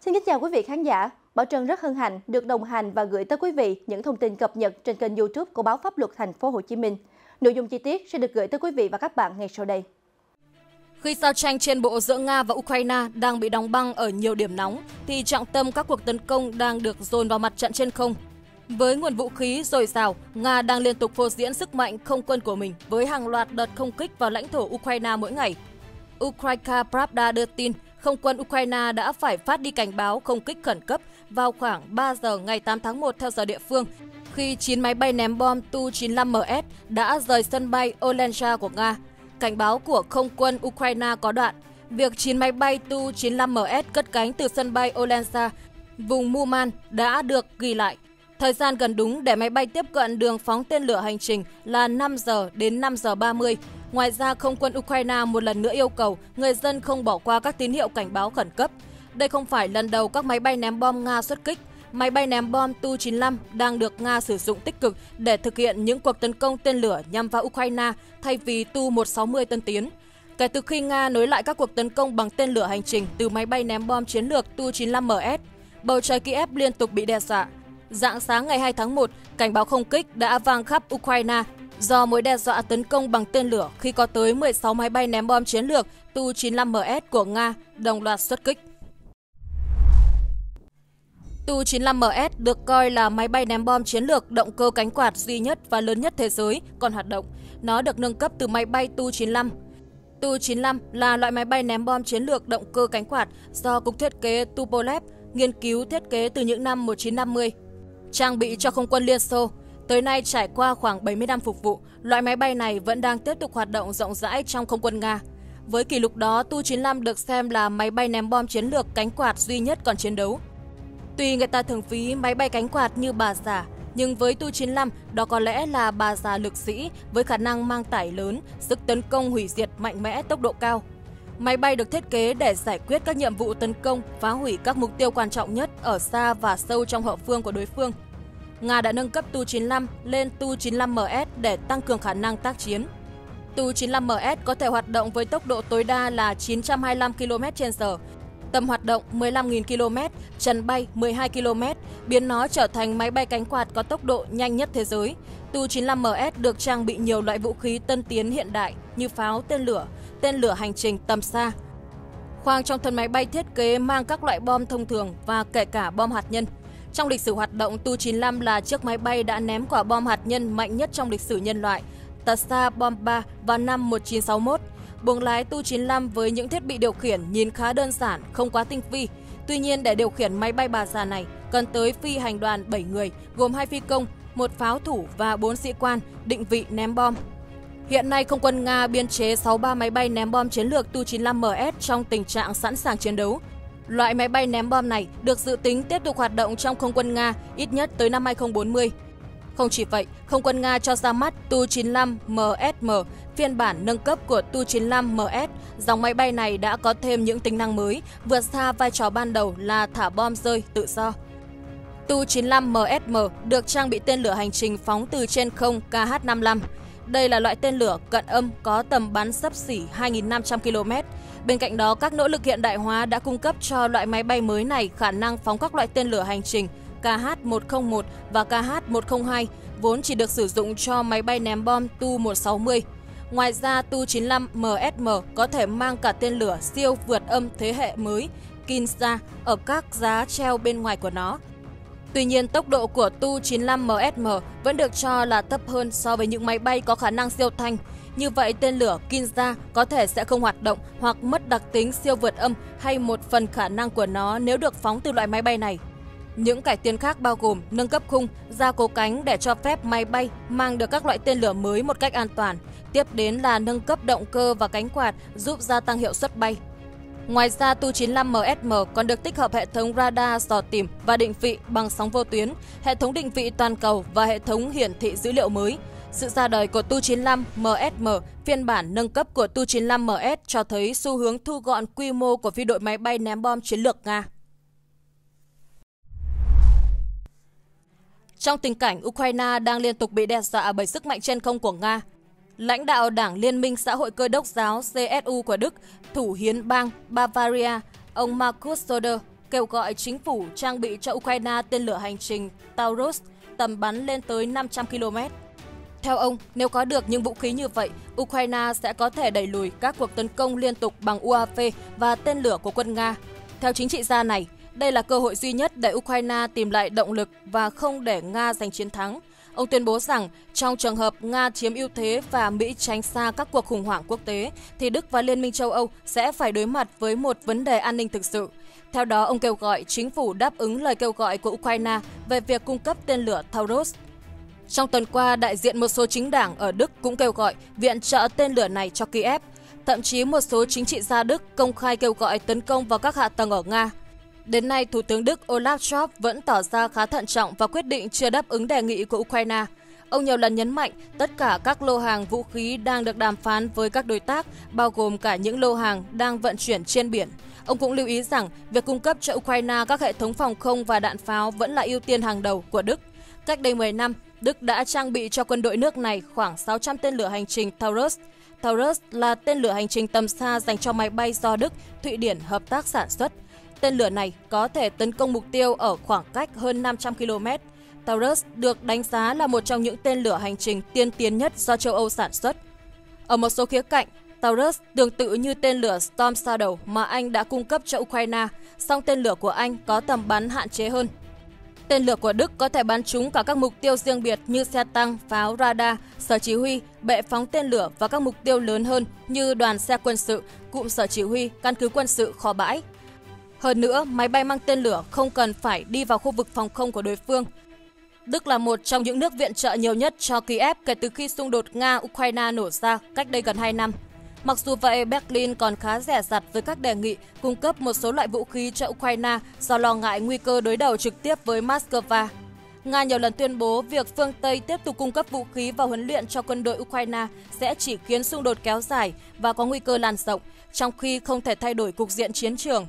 Xin kính chào quý vị khán giả. Bảo Trân rất hân hạnh được đồng hành và gửi tới quý vị những thông tin cập nhật trên kênh YouTube của báo Pháp Luật Thành phố Hồ Chí Minh. Nội dung chi tiết sẽ được gửi tới quý vị và các bạn ngay sau đây. Khi giao tranh trên bộ giữa Nga và Ukraine đang bị đóng băng ở nhiều điểm nóng, thì trọng tâm các cuộc tấn công đang được dồn vào mặt trận trên không. Với nguồn vũ khí dồi dào, Nga đang liên tục phô diễn sức mạnh không quân của mình với hàng loạt đợt không kích vào lãnh thổ Ukraine mỗi ngày. Ukrainska Pravda đưa tin, không quân Ukraine đã phải phát đi cảnh báo không kích khẩn cấp vào khoảng 3 giờ ngày 8 tháng 1 theo giờ địa phương, khi 9 máy bay ném bom Tu-95MS đã rời sân bay Olenya của Nga. Cảnh báo của không quân Ukraine có đoạn, việc 9 máy bay Tu-95MS cất cánh từ sân bay Olenya, vùng Muman đã được ghi lại. Thời gian gần đúng để máy bay tiếp cận đường phóng tên lửa hành trình là 5 giờ đến 5 giờ 30. Ngoài ra, không quân Ukraine một lần nữa yêu cầu người dân không bỏ qua các tín hiệu cảnh báo khẩn cấp. Đây không phải lần đầu các máy bay ném bom Nga xuất kích. Máy bay ném bom Tu-95 đang được Nga sử dụng tích cực để thực hiện những cuộc tấn công tên lửa nhằm vào Ukraine thay vì Tu-160 tân tiến. Kể từ khi Nga nối lại các cuộc tấn công bằng tên lửa hành trình từ máy bay ném bom chiến lược Tu-95MS, bầu trời Kiev liên tục bị đe dọa. Rạng sáng ngày 2 tháng 1, cảnh báo không kích đã vang khắp Ukraine do mối đe dọa tấn công bằng tên lửa khi có tới 16 máy bay ném bom chiến lược Tu-95MS của Nga đồng loạt xuất kích. Tu-95MS được coi là máy bay ném bom chiến lược động cơ cánh quạt duy nhất và lớn nhất thế giới còn hoạt động. Nó được nâng cấp từ máy bay Tu-95. Tu-95 là loại máy bay ném bom chiến lược động cơ cánh quạt do Cục Thiết kế Tupolev nghiên cứu thiết kế từ những năm 1950. Trang bị cho không quân Liên Xô, tới nay trải qua khoảng 70 năm phục vụ, loại máy bay này vẫn đang tiếp tục hoạt động rộng rãi trong không quân Nga. Với kỷ lục đó, Tu-95 được xem là máy bay ném bom chiến lược cánh quạt duy nhất còn chiến đấu. Tuy người ta thường ví máy bay cánh quạt như bà già, nhưng với Tu-95 đó có lẽ là bà già lực sĩ với khả năng mang tải lớn, sức tấn công hủy diệt mạnh mẽ, tốc độ cao. Máy bay được thiết kế để giải quyết các nhiệm vụ tấn công, phá hủy các mục tiêu quan trọng nhất ở xa và sâu trong hậu phương của đối phương. Nga đã nâng cấp Tu-95 lên Tu-95MS để tăng cường khả năng tác chiến. Tu-95MS có thể hoạt động với tốc độ tối đa là 925 km/h, tầm hoạt động 15.000 km, trần bay 12 km, biến nó trở thành máy bay cánh quạt có tốc độ nhanh nhất thế giới. Tu-95MS được trang bị nhiều loại vũ khí tân tiến hiện đại như pháo, tên lửa hành trình tầm xa. Khoang trong thân máy bay thiết kế mang các loại bom thông thường và kể cả bom hạt nhân. Trong lịch sử hoạt động, Tu-95 là chiếc máy bay đã ném quả bom hạt nhân mạnh nhất trong lịch sử nhân loại, Tsar Bomba vào năm 1961. Buồng lái Tu-95 với những thiết bị điều khiển nhìn khá đơn giản, không quá tinh vi. Tuy nhiên, để điều khiển máy bay bà già này, cần tới phi hành đoàn 7 người, gồm 2 phi công, 1 pháo thủ và 4 sĩ quan, định vị ném bom. Hiện nay, không quân Nga biên chế 63 máy bay ném bom chiến lược Tu-95MS trong tình trạng sẵn sàng chiến đấu. Loại máy bay ném bom này được dự tính tiếp tục hoạt động trong không quân Nga ít nhất tới năm 2040. Không chỉ vậy, không quân Nga cho ra mắt Tu-95MSM, phiên bản nâng cấp của Tu-95MS. Dòng máy bay này đã có thêm những tính năng mới, vượt xa vai trò ban đầu là thả bom rơi tự do. Tu-95MSM được trang bị tên lửa hành trình phóng từ trên không KH-101. Đây là loại tên lửa cận âm có tầm bắn xấp xỉ 2.500 km. Bên cạnh đó, các nỗ lực hiện đại hóa đã cung cấp cho loại máy bay mới này khả năng phóng các loại tên lửa hành trình KH-101 và KH-102, vốn chỉ được sử dụng cho máy bay ném bom Tu-160. Ngoài ra, Tu-95MSM có thể mang cả tên lửa siêu vượt âm thế hệ mới Kinzha ở các giá treo bên ngoài của nó. Tuy nhiên, tốc độ của Tu-95MSM vẫn được cho là thấp hơn so với những máy bay có khả năng siêu thanh. Như vậy, tên lửa Kinzha có thể sẽ không hoạt động hoặc mất đặc tính siêu vượt âm hay một phần khả năng của nó nếu được phóng từ loại máy bay này. Những cải tiến khác bao gồm nâng cấp khung, gia cố cánh để cho phép máy bay mang được các loại tên lửa mới một cách an toàn. Tiếp đến là nâng cấp động cơ và cánh quạt giúp gia tăng hiệu suất bay. Ngoài ra, Tu-95MSM còn được tích hợp hệ thống radar dò tìm và định vị bằng sóng vô tuyến, hệ thống định vị toàn cầu và hệ thống hiển thị dữ liệu mới. Sự ra đời của Tu-95MSM, phiên bản nâng cấp của Tu-95MS cho thấy xu hướng thu gọn quy mô của phi đội máy bay ném bom chiến lược Nga. Trong tình cảnh Ukraine đang liên tục bị đe dọa bởi sức mạnh trên không của Nga, Lãnh đạo Đảng Liên minh Xã hội Cơ đốc giáo CSU của Đức, thủ hiến bang Bavaria, ông Markus Söder kêu gọi chính phủ trang bị cho Ukraine tên lửa hành trình Taurus tầm bắn lên tới 500 km. Theo ông, nếu có được những vũ khí như vậy, Ukraine sẽ có thể đẩy lùi các cuộc tấn công liên tục bằng UAV và tên lửa của quân Nga. Theo chính trị gia này, đây là cơ hội duy nhất để Ukraine tìm lại động lực và không để Nga giành chiến thắng. Ông tuyên bố rằng trong trường hợp Nga chiếm ưu thế và Mỹ tránh xa các cuộc khủng hoảng quốc tế, thì Đức và Liên minh châu Âu sẽ phải đối mặt với một vấn đề an ninh thực sự. Theo đó, ông kêu gọi chính phủ đáp ứng lời kêu gọi của Ukraine về việc cung cấp tên lửa Taurus. Trong tuần qua, đại diện một số chính đảng ở Đức cũng kêu gọi viện trợ tên lửa này cho Kiev. Thậm chí một số chính trị gia Đức công khai kêu gọi tấn công vào các hạ tầng ở Nga. Đến nay, Thủ tướng Đức Olaf Scholz vẫn tỏ ra khá thận trọng và quyết định chưa đáp ứng đề nghị của Ukraine. Ông nhiều lần nhấn mạnh tất cả các lô hàng vũ khí đang được đàm phán với các đối tác, bao gồm cả những lô hàng đang vận chuyển trên biển. Ông cũng lưu ý rằng việc cung cấp cho Ukraine các hệ thống phòng không và đạn pháo vẫn là ưu tiên hàng đầu của Đức. Cách đây 10 năm, Đức đã trang bị cho quân đội nước này khoảng 600 tên lửa hành trình Taurus. Taurus là tên lửa hành trình tầm xa dành cho máy bay do Đức, Thụy Điển hợp tác sản xuất. Tên lửa này có thể tấn công mục tiêu ở khoảng cách hơn 500 km. Taurus được đánh giá là một trong những tên lửa hành trình tiên tiến nhất do châu Âu sản xuất. Ở một số khía cạnh, Taurus tương tự như tên lửa Storm Shadow mà Anh đã cung cấp cho Ukraine, song tên lửa của Anh có tầm bắn hạn chế hơn. Tên lửa của Đức có thể bắn trúng cả các mục tiêu riêng biệt như xe tăng, pháo, radar, sở chỉ huy, bệ phóng tên lửa và các mục tiêu lớn hơn như đoàn xe quân sự, cụm sở chỉ huy, căn cứ quân sự, kho bãi. Hơn nữa, máy bay mang tên lửa không cần phải đi vào khu vực phòng không của đối phương. Đức là một trong những nước viện trợ nhiều nhất cho Kiev kể từ khi xung đột Nga-Ukraine nổ ra cách đây gần 2 năm. Mặc dù vậy, Berlin còn khá dè dặt với các đề nghị cung cấp một số loại vũ khí cho Ukraine do lo ngại nguy cơ đối đầu trực tiếp với Moscow. Nga nhiều lần tuyên bố việc phương Tây tiếp tục cung cấp vũ khí và huấn luyện cho quân đội Ukraine sẽ chỉ khiến xung đột kéo dài và có nguy cơ lan rộng, trong khi không thể thay đổi cục diện chiến trường.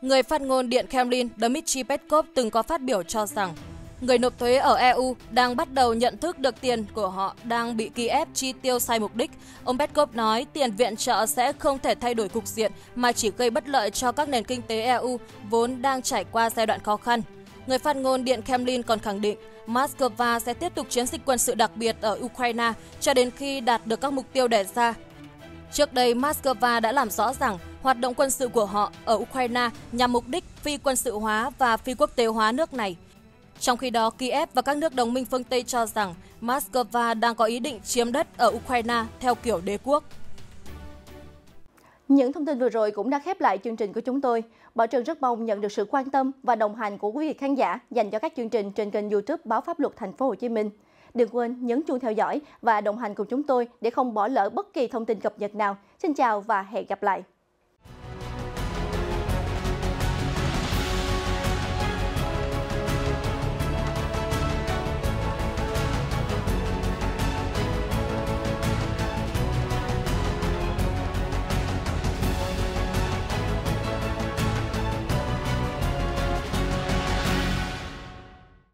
Người phát ngôn Điện Kremlin Dmitry Peskov từng có phát biểu cho rằng người nộp thuế ở EU đang bắt đầu nhận thức được tiền của họ đang bị Kiev chi tiêu sai mục đích. Ông Peskov nói tiền viện trợ sẽ không thể thay đổi cục diện mà chỉ gây bất lợi cho các nền kinh tế EU vốn đang trải qua giai đoạn khó khăn. Người phát ngôn Điện Kremlin còn khẳng định Moscow sẽ tiếp tục chiến dịch quân sự đặc biệt ở Ukraine cho đến khi đạt được các mục tiêu đề ra. Trước đây, Moscow đã làm rõ rằng hoạt động quân sự của họ ở Ukraine nhằm mục đích phi quân sự hóa và phi quốc tế hóa nước này. Trong khi đó, Kiev và các nước đồng minh phương Tây cho rằng Moscow đang có ý định chiếm đất ở Ukraine theo kiểu đế quốc. Những thông tin vừa rồi cũng đã khép lại chương trình của chúng tôi. Bảo Trân rất mong nhận được sự quan tâm và đồng hành của quý vị khán giả dành cho các chương trình trên kênh YouTube Báo Pháp Luật Thành phố Hồ Chí Minh. Đừng quên nhấn chuông theo dõi và đồng hành cùng chúng tôi để không bỏ lỡ bất kỳ thông tin cập nhật nào. Xin chào và hẹn gặp lại!